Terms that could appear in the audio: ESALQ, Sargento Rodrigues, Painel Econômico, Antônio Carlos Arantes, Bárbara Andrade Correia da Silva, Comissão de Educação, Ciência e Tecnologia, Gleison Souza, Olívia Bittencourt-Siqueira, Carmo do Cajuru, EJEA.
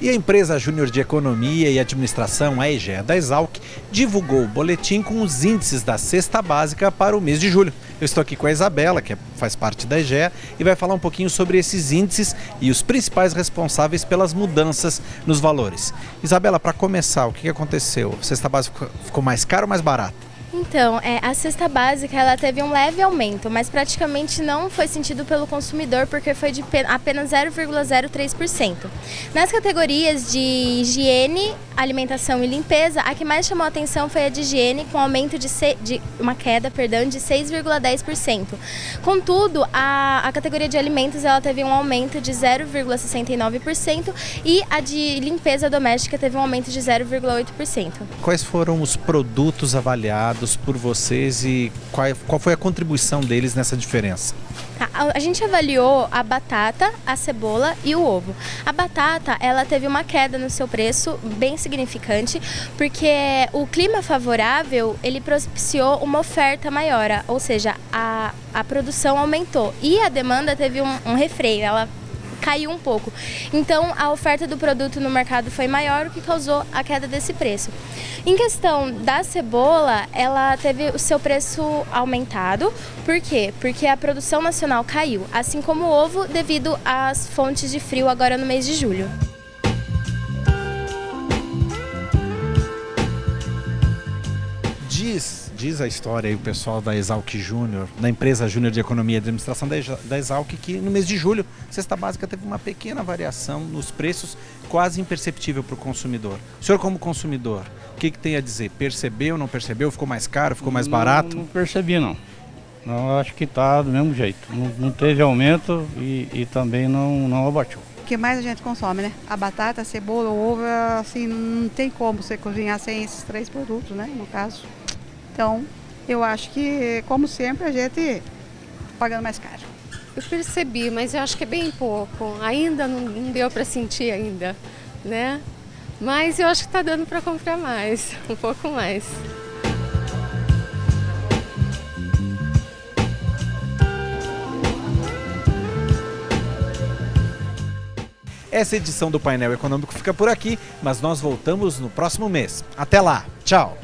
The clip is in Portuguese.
E a empresa Júnior de Economia e Administração, a EJEA da ESALQ, divulgou o boletim com os índices da cesta básica para o mês de julho. Eu estou aqui com a Isabela, que faz parte da EJEA, e vai falar um pouquinho sobre esses índices e os principais responsáveis pelas mudanças nos valores. Isabela, para começar, o que aconteceu? A cesta básica ficou mais cara ou mais barata? Então, a cesta básica ela teve um leve aumento, mas praticamente não foi sentido pelo consumidor porque foi de apenas 0,03%. Nas categorias de higiene, alimentação e limpeza, a que mais chamou a atenção foi a de higiene, com aumento uma queda de 6,10%. Contudo, a categoria de alimentos ela teve um aumento de 0,69% e a de limpeza doméstica teve um aumento de 0,8%. Quais foram os produtos avaliados por vocês e qual foi a contribuição deles nessa diferença? A gente avaliou a batata, a cebola e o ovo. A batata, ela teve uma queda no seu preço bem significante, porque o clima favorável, ele propiciou uma oferta maior, ou seja, a produção aumentou e a demanda teve um refreio, ela caiu um pouco. Então, a oferta do produto no mercado foi maior, o que causou a queda desse preço. Em questão da cebola, ela teve o seu preço aumentado. Por quê? Porque a produção nacional caiu, assim como o ovo, devido às fontes de frio agora no mês de julho. Diz a história aí o pessoal da ESALQ Júnior, da empresa Júnior de Economia e Administração da ESALQ, que no mês de julho, a cesta básica teve uma pequena variação nos preços, quase imperceptível para o consumidor. O senhor, como consumidor, o que tem a dizer? Percebeu, não percebeu? Ficou mais caro, ficou mais barato? Não percebi, não. Não, acho que está do mesmo jeito. Não teve aumento e também não abatiu. O que mais a gente consome, né? A batata, a cebola, o ovo, assim, não tem como você cozinhar sem esses três produtos, né? No caso. Então, eu acho que, como sempre, a gente pagando mais caro. Eu percebi, mas eu acho que é bem pouco. Ainda não deu para sentir ainda, né? Mas eu acho que está dando para comprar mais, um pouco mais. Essa edição do Painel Econômico fica por aqui, mas nós voltamos no próximo mês. Até lá, tchau!